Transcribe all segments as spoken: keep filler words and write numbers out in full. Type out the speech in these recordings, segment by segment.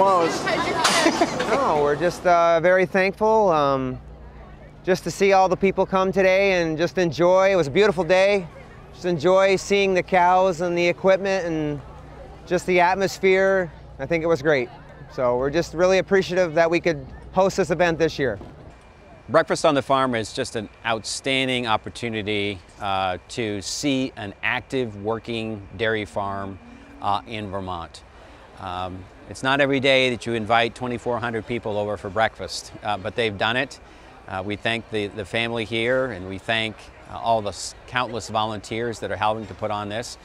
almost. No, we're just uh, very thankful um, just to see all the people come today and just enjoy. It was a beautiful day. Just enjoy seeing the cows and the equipment and just the atmosphere. I think it was great. So we're just really appreciative that we could host this event this year. Breakfast on the Farm is just an outstanding opportunity uh, to see an active, working dairy farm uh, in Vermont. Um, it's not every day that you invite twenty-four hundred people over for breakfast, uh, but they've done it. Uh, we thank the, the family here, and we thank uh, all the countless volunteers that are helping to put on this.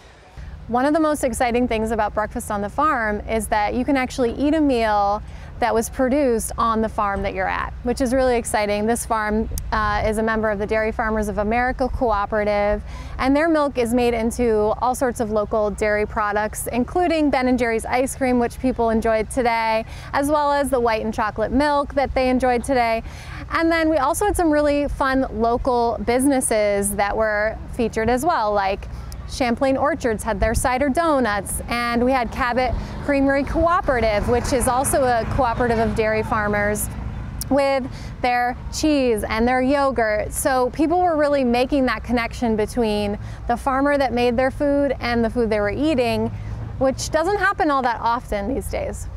One of the most exciting things about Breakfast on the Farm is that you can actually eat a meal that was produced on the farm that you're at, which is really exciting. This farm uh, is a member of the Dairy Farmers of America Cooperative, and their milk is made into all sorts of local dairy products, including Ben and Jerry's ice cream, which people enjoyed today, as well as the white and chocolate milk that they enjoyed today. And then we also had some really fun local businesses that were featured as well, like Champlain Orchards had their cider donuts, and we had Cabot Creamery Cooperative, which is also a cooperative of dairy farmers, with their cheese and their yogurt. So people were really making that connection between the farmer that made their food and the food they were eating, which doesn't happen all that often these days.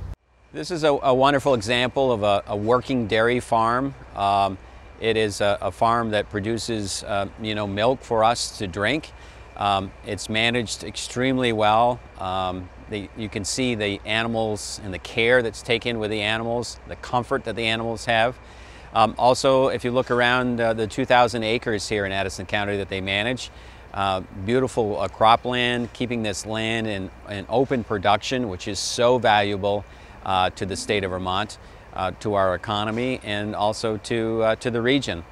This is a, a wonderful example of a, a working dairy farm. Um, it is a, a farm that produces uh, you know, milk for us to drink. Um, it's managed extremely well. Um, the, you can see the animals and the care that's taken with the animals, the comfort that the animals have. Um, also, if you look around uh, the two thousand acres here in Addison County that they manage, uh, beautiful uh, cropland, keeping this land in, in open production, which is so valuable uh, to the state of Vermont, uh, to our economy, and also to, uh, to the region.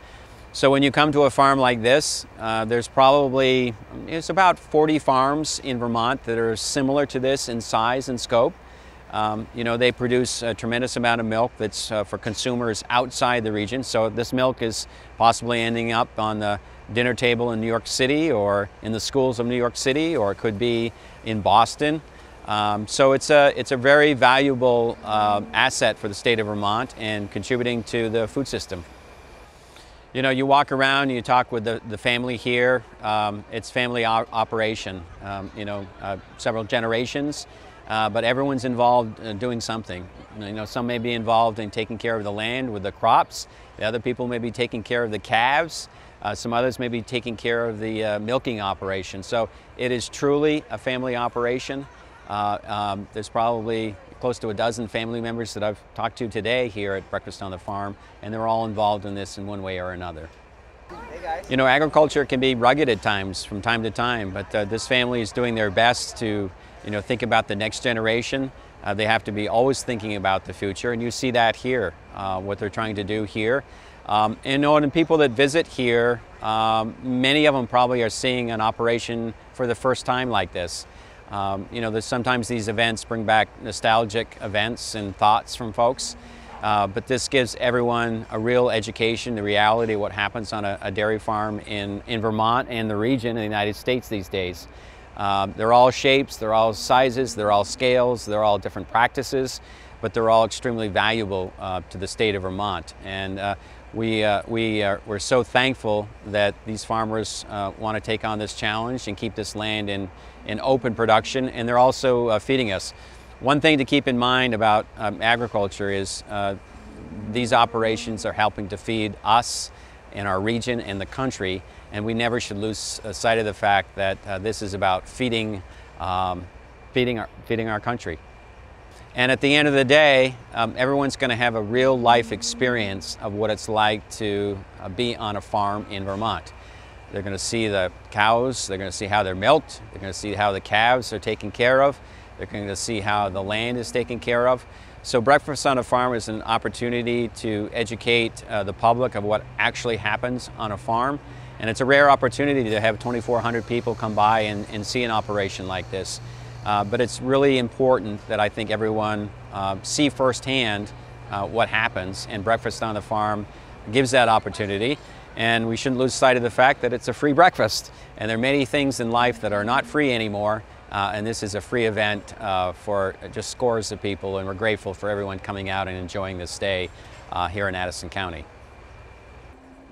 So when you come to a farm like this, uh, there's probably, it's about forty farms in Vermont that are similar to this in size and scope. Um, you know, they produce a tremendous amount of milk that's uh, for consumers outside the region. So this milk is possibly ending up on the dinner table in New York City, or in the schools of New York City, or it could be in Boston. Um, so it's a, it's a very valuable uh, asset for the state of Vermont and contributing to the food system. You know, you walk around, you talk with the, the family here. Um, it's family op operation, um, you know, uh, several generations, uh, but everyone's involved in doing something. You know, some may be involved in taking care of the land with the crops. The other people may be taking care of the calves. Uh, some others may be taking care of the uh, milking operation. So it is truly a family operation. Uh, um, there's probably close to a dozen family members that I've talked to today here at Breakfast on the Farm, and they're all involved in this in one way or another. Hey guys. You know, agriculture can be rugged at times, from time to time, but uh, this family is doing their best to, you know, think about the next generation. Uh, they have to be always thinking about the future, and you see that here, uh, what they're trying to do here. Um, and on the people that visit here, um, many of them probably are seeing an operation for the first time like this. Um, you know, there's sometimes these events bring back nostalgic events and thoughts from folks, uh, but this gives everyone a real education, the reality of what happens on a, a dairy farm in, in Vermont and the region in the United States these days. Uh, they're all shapes, they're all sizes, they're all scales, they're all different practices, but they're all extremely valuable uh, to the state of Vermont. And uh, we, uh, we are, we're so thankful that these farmers uh, want to take on this challenge and keep this land in, in open production, and they're also uh, feeding us. One thing to keep in mind about um, agriculture is uh, these operations are helping to feed us and our region and the country, and we never should lose sight of the fact that uh, this is about feeding, um, feeding, our, feeding our country. And at the end of the day, um, everyone's going to have a real life experience of what it's like to uh, be on a farm in Vermont. They're going to see the cows, they're going to see how they're milked, they're going to see how the calves are taken care of, they're going to see how the land is taken care of. So Breakfast on a Farm is an opportunity to educate uh, the public of what actually happens on a farm. And it's a rare opportunity to have twenty-four hundred people come by and, and see an operation like this. Uh, but it's really important that I think everyone uh, see firsthand uh, what happens, and Breakfast on the Farm gives that opportunity. And we shouldn't lose sight of the fact that it's a free breakfast, and there are many things in life that are not free anymore, Uh, and this is a free event uh, for just scores of people, and we're grateful for everyone coming out and enjoying this day uh, here in Addison County.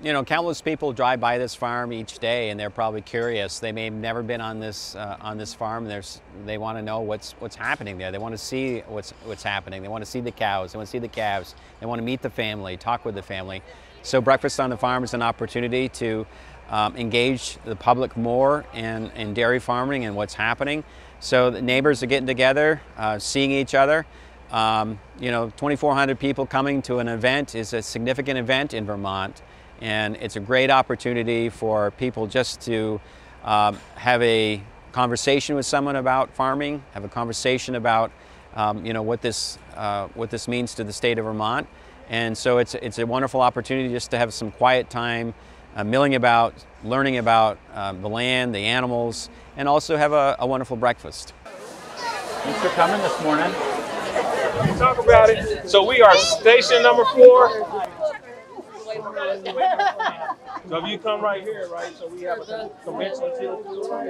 You know, countless people drive by this farm each day, and they're probably curious. They may have never been on this uh, on this farm. There's, they want to know what's what's happening there. They want to see what's what's happening. They want to see the cows. They want to see the calves. They want to meet the family, talk with the family. So Breakfast on the Farm is an opportunity to um, engage the public more in, in dairy farming and what's happening. So the neighbors are getting together, uh, seeing each other. Um, you know, twenty-four hundred people coming to an event is a significant event in Vermont. And it's a great opportunity for people just to um, have a conversation with someone about farming, have a conversation about um, you know, what this uh, what this means to the state of Vermont. And so it's it's a wonderful opportunity just to have some quiet time, uh, milling about, learning about uh, the land, the animals, and also have a, a wonderful breakfast. Thanks for coming this morning. Talk about it. So we are station number four. So if you come right here, right, so we have a conventional field, and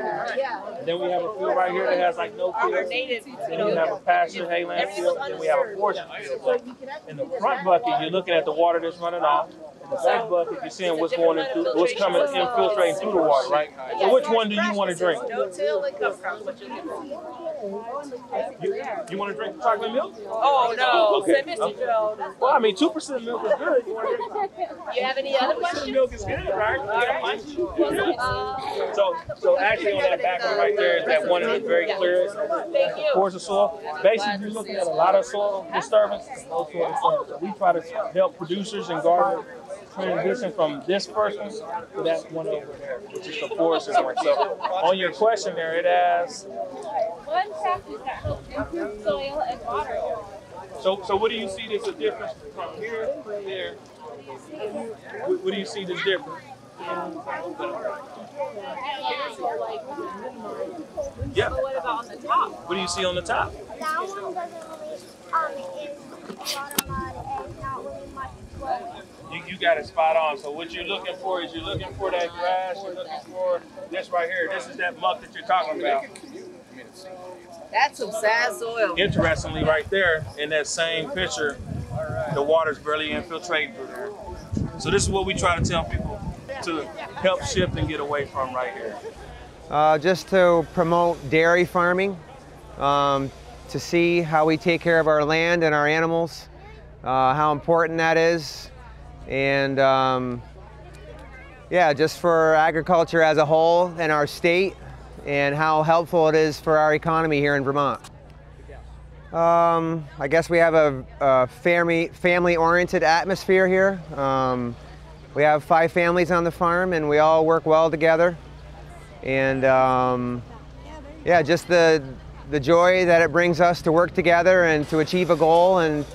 then we have a field right here that has like no field, then we have a pasture hayland field, and then we have a portion field. In the front bucket, you're looking at the water that's running off. In the back bucket, you're seeing what's going in through, what's coming infiltrating through the water, right? So which one do you want to drink? You, you want to drink chocolate milk? Oh no, okay. Okay. Well, I mean, two percent milk is good. You, want to drink? You have any other questions? Milk is good, right? Right. Yeah. So, so actually, on that back one right there is that one that is very clear. Pores of soil. Basically, you're looking at a lot of soil disturbance. Soil disturbance. We try to help producers and gardeners transition from this person to that one over there, which is the forest one. So on your question there, it asks, one practice that helps improve soil and water. So, so what do you see as a difference from here to there? What do you see this difference? Yeah. So what about on the top? What do you see on the top? That one doesn't really um, You, you got it spot on. So what you're looking for is you're looking for that grass, you're looking for this right here. This is that muck that you're talking about. That's some sad soil. Interestingly, right there in that same picture, the water's barely infiltrating through there. So this is what we try to tell people to help shift and get away from right here. Uh, just to promote dairy farming, um, to see how we take care of our land and our animals, uh, how important that is. And um, yeah, just for agriculture as a whole and our state and how helpful it is for our economy here in Vermont. Um, I guess we have a, a family, family-oriented atmosphere here. Um, we have five families on the farm and we all work well together. And um, yeah, just the, the joy that it brings us to work together and to achieve a goal and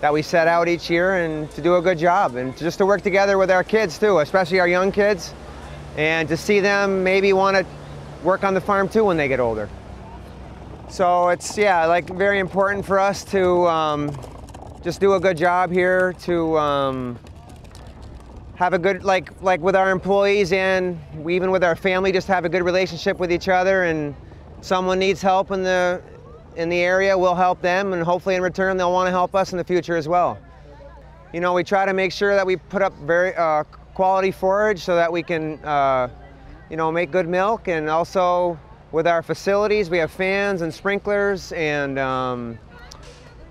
that we set out each year and to do a good job and just to work together with our kids too, especially our young kids, and to see them maybe want to work on the farm too when they get older. So it's, yeah, like very important for us to um, just do a good job here, to um, have a good, like like with our employees and we, even with our family, just have a good relationship with each other, and someone needs help in the in the area, we'll help them, and hopefully in return they'll want to help us in the future as well. You know, we try to make sure that we put up very uh, quality forage so that we can, uh, you know, make good milk, and also with our facilities we have fans and sprinklers, and um,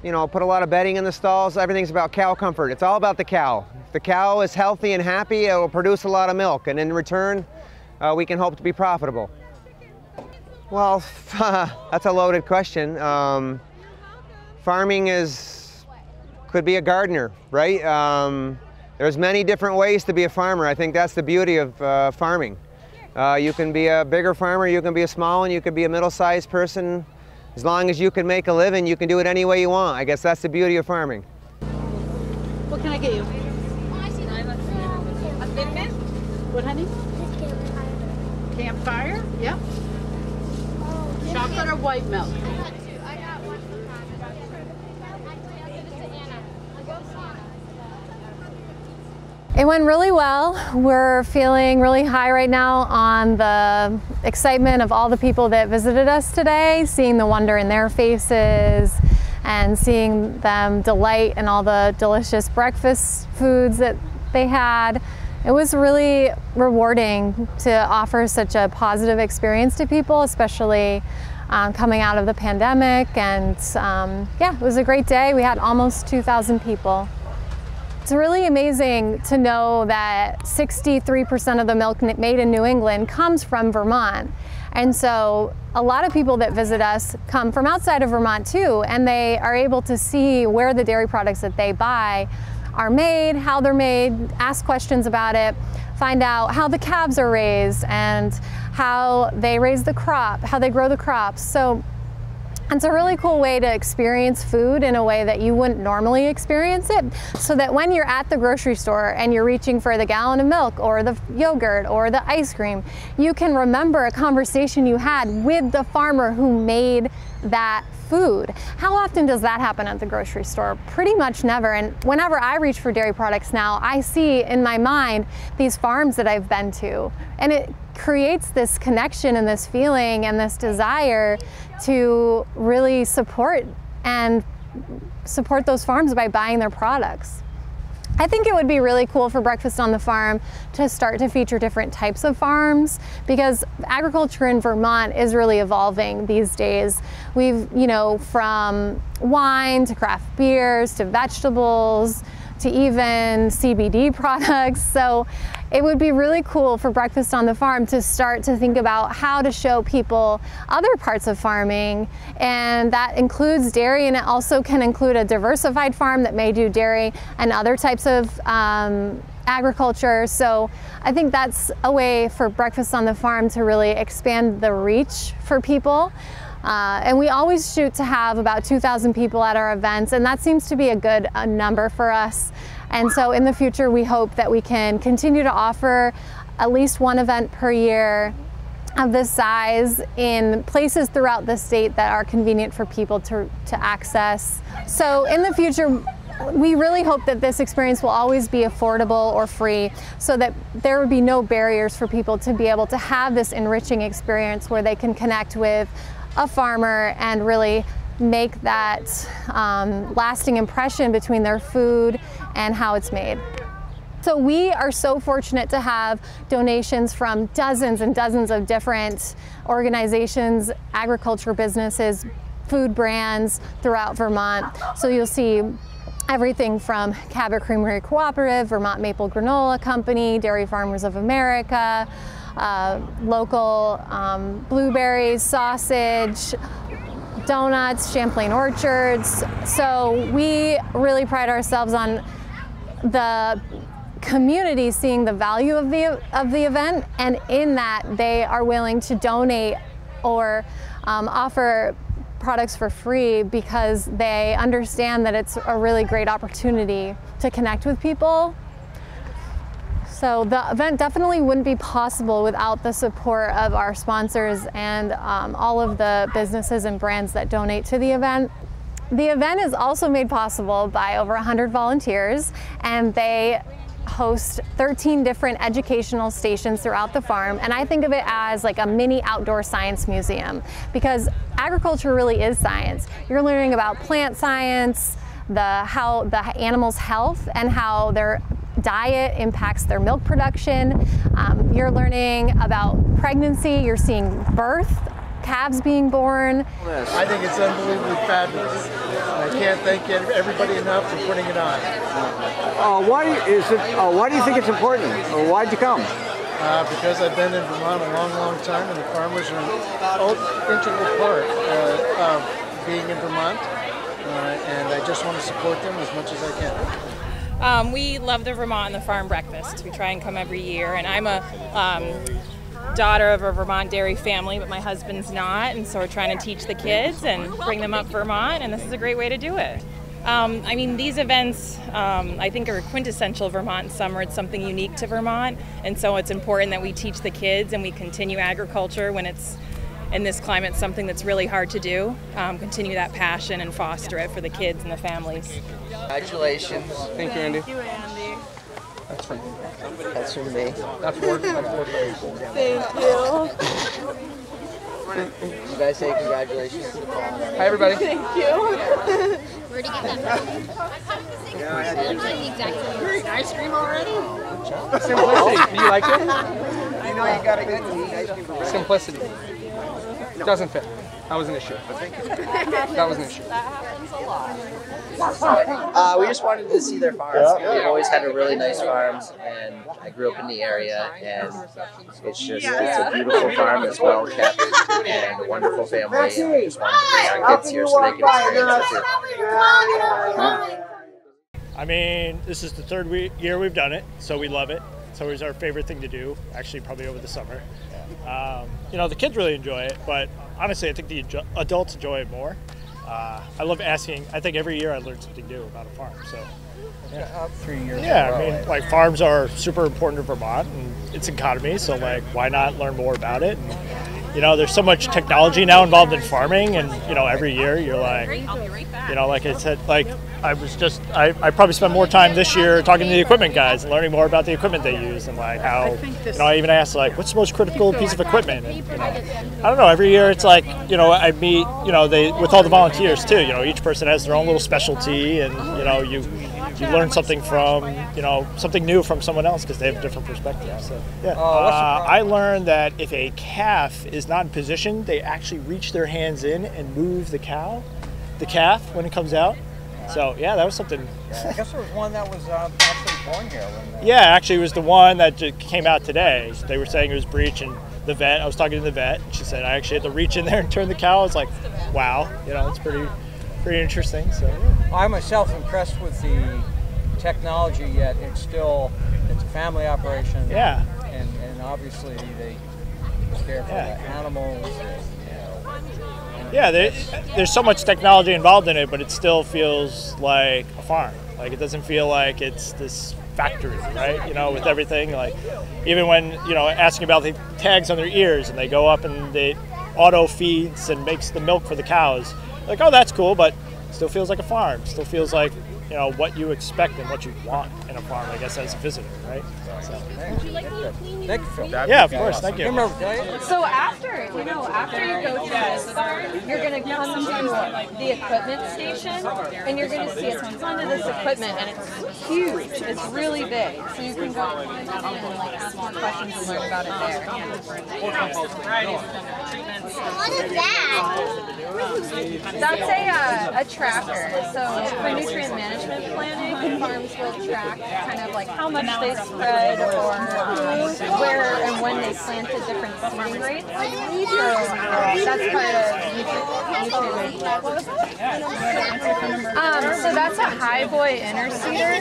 you know, put a lot of bedding in the stalls. Everything's about cow comfort. It's all about the cow. If the cow is healthy and happy, it will produce a lot of milk, and in return uh, we can hope to be profitable. Well, that's a loaded question. Um, farming is, could be a gardener, right? Um, there's many different ways to be a farmer. I think that's the beauty of uh, farming. Uh, you can be a bigger farmer, you can be a small one, you can be a middle-sized person. As long as you can make a living, you can do it any way you want. I guess that's the beauty of farming. What can I get you? A Thin Mint? What, honey? Campfire? Yep. Chocolate or white milk? I got two. I got one for Anna. I'll go to Anna. It went really well. We're feeling really high right now on the excitement of all the people that visited us today, seeing the wonder in their faces and seeing them delight in all the delicious breakfast foods that they had. It was really rewarding to offer such a positive experience to people, especially um, coming out of the pandemic. And um, yeah, it was a great day. We had almost two thousand people. It's really amazing to know that sixty-three percent of the milk made in New England comes from Vermont. And so a lot of people that visit us come from outside of Vermont too, and they are able to see where the dairy products that they buy are made, how they're made, ask questions about it, find out how the calves are raised and how they raise the crop, how they grow the crops. So it's a really cool way to experience food in a way that you wouldn't normally experience it, so that when you're at the grocery store and you're reaching for the gallon of milk or the yogurt or the ice cream, you can remember a conversation you had with the farmer who made that food. How often does that happen at the grocery store? Pretty much never. And whenever I reach for dairy products now, I see in my mind these farms that I've been to, and it creates this connection and this feeling and this desire to really support and support those farms by buying their products. I think it would be really cool for Breakfast on the Farm to start to feature different types of farms, because agriculture in Vermont is really evolving these days. We've, you know, from wine to craft beers to vegetables to even C B D products. So it would be really cool for Breakfast on the Farm to start to think about how to show people other parts of farming, and that includes dairy, and it also can include a diversified farm that may do dairy and other types of um, agriculture. So I think that's a way for Breakfast on the Farm to really expand the reach for people. Uh, and we always shoot to have about two thousand people at our events, and that seems to be a good uh, number for us. And so in the future, we hope that we can continue to offer at least one event per year of this size in places throughout the state that are convenient for people to, to access. So in the future, we really hope that this experience will always be affordable or free, so that there would be no barriers for people to be able to have this enriching experience where they can connect with a farmer and really make that um, lasting impression between their food and how it's made. So we are so fortunate to have donations from dozens and dozens of different organizations, agriculture businesses, food brands throughout Vermont. So you'll see everything from Cabot Creamery Cooperative, Vermont Maple Granola Company, Dairy Farmers of America, uh, local um, blueberries, sausage, donuts, Champlain Orchards. So we really pride ourselves on the community seeing the value of the, of the event, and in that they are willing to donate or um, offer products for free, because they understand that it's a really great opportunity to connect with people. So the event definitely wouldn't be possible without the support of our sponsors and um, all of the businesses and brands that donate to the event. The event is also made possible by over one hundred volunteers, and they host thirteen different educational stations throughout the farm. And I think of it as like a mini outdoor science museum, because agriculture really is science. You're learning about plant science, the, how the animals' health and how their diet impacts their milk production. Um, you're learning about pregnancy, you're seeing birth, calves being born. I think it's unbelievably fabulous. I can't thank everybody enough for putting it on. Uh, why is it? Uh, why do you think it's important? Or why'd you come? Uh, because I've been in Vermont a long, long time, and the farmers are an integral part uh, of being in Vermont, uh, and I just want to support them as much as I can. Um, we love the Vermont and the Farm Breakfast. We try and come every year, and I'm a um, daughter of a Vermont dairy family, but my husband's not, and so we're trying to teach the kids and bring them up Vermont, and this is a great way to do it. Um, I mean, these events, um, I think, are quintessential Vermont summer. It's something unique to Vermont, and so it's important that we teach the kids and we continue agriculture when it's, in this climate, something that's really hard to do. Um, continue that passion and foster it for the kids and the families. Congratulations. Thank you, Andy. Thank you, Andy. person. That's for me. That's worth it. Thank you. You guys say congratulations. Hi, everybody. Thank you. Where'd you get that from? Yeah, I had the exact same ice cream already. Good job. Simplicity. Do you like it? I know you got a good ice cream. Simplicity. It doesn't fit. That was an issue. That was an issue. That happens a lot. Uh, we just wanted to see their farms. Yeah. We've always had a really nice farms, and I grew up in the area, and it's just it's a beautiful farm as well kept, and a wonderful family. And we just wanted to bring our kids here so they can experience it too. I mean, this is the third we year we've done it, so we love it. It's always our favorite thing to do. Actually, probably over the summer. Um, you know, the kids really enjoy it, but honestly, I think the adults enjoy it more. Uh, I love asking. I think every year I learn something new about a farm. So, yeah, three years. Yeah, I mean, like farms are super important to Vermont and its economy. So, like, why not learn more about it? And, you know, there's so much technology now involved in farming, and you know, every year you're like, you know, like I said, like I was just, I, I probably spent more time this year talking to the equipment guys and learning more about the equipment they use and like how, you know, I even asked like, what's the most critical piece of equipment? And, you know, I don't know, every year it's like, you know, I meet, you know, they, with all the volunteers too, you know, each person has their own little specialty and, you know, you, you learn something from, you know, something new from someone else because they have different perspectives. So, yeah. Uh, I learned that if a calf is not in position, they actually reach their hands in and move the cow, the calf when it comes out. So yeah, that was something. Yeah, I guess there was one that was uh, actually born here. When yeah, actually, it was the one that just came out today. They were saying it was breech, and the vet. I was talking to the vet, and she said I actually had to reach in there and turn the cow. I was like, wow, you know, it's pretty, pretty interesting. So yeah. I myself impressed with the technology, yet it's still it's a family operation. Yeah. And and obviously they care for yeah. the animals. And, Yeah, there, there's so much technology involved in it, but it still feels like a farm. Like it doesn't feel like it's this factory, right? You know, with everything. Like even when you know asking about the tags on their ears, and they go up and they auto feeds and makes the milk for the cows. Like, oh, that's cool, but it still feels like a farm. It still feels like you know what you expect and what you want in a farm. I guess as a visitor, right? So. Would you like me to clean your feet? Yeah, of course. Thank you. So after, you know, after you go to this farm, you're going to come to the equipment station, and you're going to see a ton of this equipment, and it's huge. It's really big. So you can go online and like ask more questions and learn about it there. What is that? That's a uh, a tracker. So for nutrient management planning, farms will track kind of like how much they spread. Or um, where and when they planted different seeding rates. So uh, that's part of nutrient management. Um, so that's a highboy interseeder,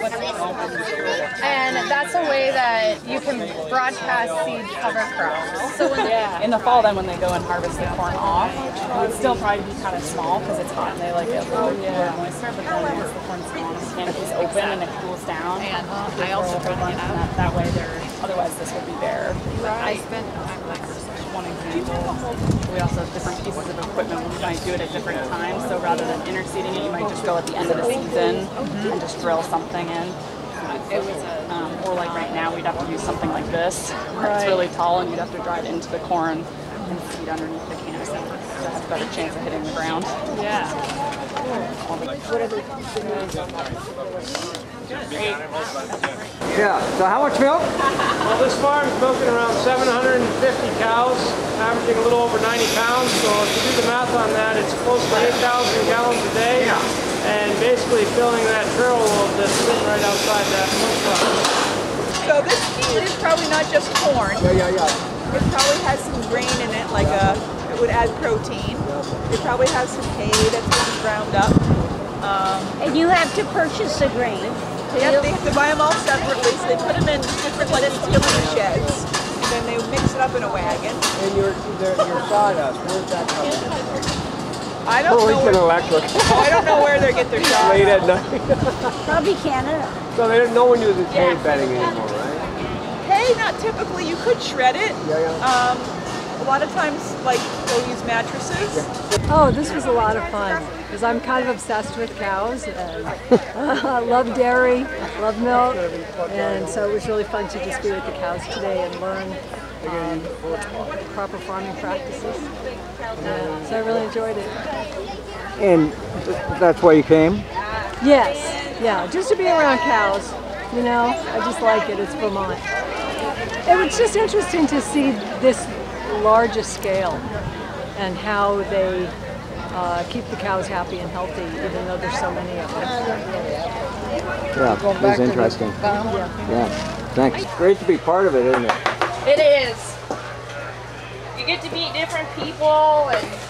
and that's a way that you can broadcast seed cover crops. So when yeah. in the fall, then when they go and harvest the corn off, it would still probably be kind of small because it's hot and they like it low yeah. moisture. But then once the corn's small, the canopy's open and it cools down. And uh, I also try to get out. That way. There, otherwise this would be bare. Right. I spent time like one example. We also have different pieces of equipment. We might do it at different times. So rather than interseeding it, you might just go at the end of the season mm-hmm. and just drill something in. It was a, um, or like right now, we'd have to use something like this, where right. it's really tall and you'd have to drive into the corn and seed underneath the canopy to have a better chance of hitting the ground. Yeah. Yeah, so how much milk? Well, this farm's milking around seven hundred fifty cows, averaging a little over ninety pounds, so if you do the math on that, it's close to eight thousand gallons a day, and basically filling that barrel load that's sitting right outside that milk farm. So this feed is probably not just corn. Yeah, yeah, yeah. It probably has some grain in it, like a, it would add protein. It probably has some hay that's been ground up. Um, and you have to purchase the grain. Yeah, they have to buy them all separately, so they put them in different like tiller sheds, and then they mix it up in a wagon. And your your, your sawdust, where's that coming from? I don't know. Where, electric. I don't know where they get their sawdust. Late at night. Probably Canada. So they don't. No one uses hay bedding anymore, right? Hay, not typically. You could shred it. Yeah, yeah. Um, a lot of times, like, they'll use mattresses. Yeah. Oh, this was a lot of fun, because I'm kind of obsessed with cows. And, uh, love dairy, love milk, and so it was really fun to just be with the cows today and learn um, proper farming practices. And so I really enjoyed it. And that's why you came? Yes, yeah, just to be around cows. You know, I just like it. It's Vermont. It was just interesting to see this larger scale and how they uh, keep the cows happy and healthy, even though there's so many of them. Yeah, it was interesting. Yeah. Yeah, thanks. Great to be part of it, isn't it? It is. You get to meet different people and.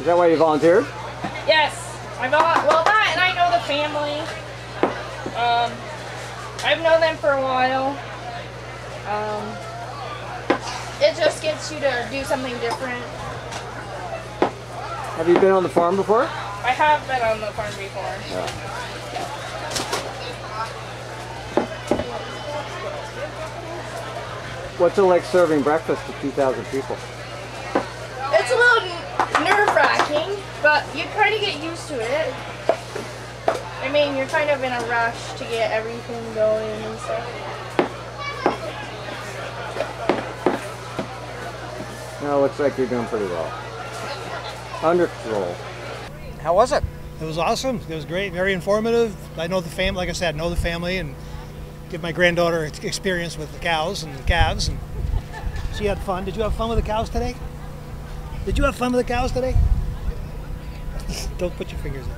Is that why you volunteered? Yes. I volunteered. Well, that and I know the family. Um, I've known them for a while. Um, it just gets you to do something different. Have you been on the farm before? I have been on the farm before. Yeah. What's it like serving breakfast to two thousand people? It's a little nerve-wracking, but you kind of get used to it. I mean, you're kind of in a rush to get everything going and stuff. No, looks like you're doing pretty well. Under control. How was it? It was awesome. It was great. Very informative. I know the family. Like I said, I know the family and give my granddaughter experience with the cows and the calves. And she had fun. Did you have fun with the cows today? Did you have fun with the cows today? Don't put your fingers in.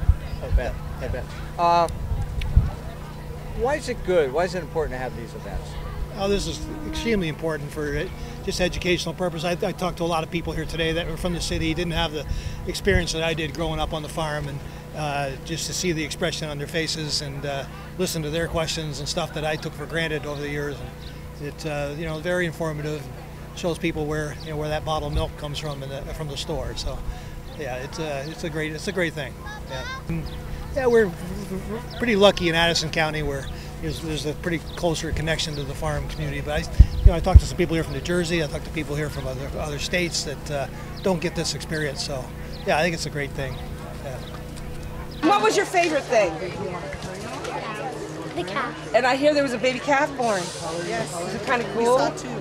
I bet. I bet. Uh, why is it good? Why is it important to have these events? Oh, this is extremely important for just educational purpose. I, I talked to a lot of people here today that were from the city, didn't have the experience that I did growing up on the farm, and uh, just to see the expression on their faces and uh, listen to their questions and stuff that I took for granted over the years. And it uh, you know, very informative. Shows people where you know where that bottle of milk comes from in the, from the store. So, yeah, it's a it's a great it's a great thing. Yeah, and, yeah we're, we're pretty lucky in Addison County where there's, there's a pretty closer connection to the farm community. But I, you know, I talked to some people here from New Jersey. I talked to people here from other other states that uh, don't get this experience. So, yeah, I think it's a great thing. Yeah. What was your favorite thing? The calf. And I hear there was a baby calf born. Yes, is it kind of cool? We saw two.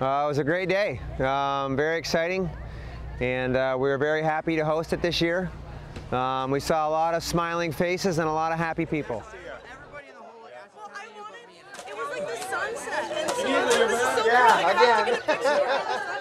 Uh, it was a great day, um, very exciting, and uh, we were very happy to host it this year. Um, we saw a lot of smiling faces and a lot of happy people. Well, I wanted, it was like the sunset, and so yeah, was so yeah, cool. Like, again.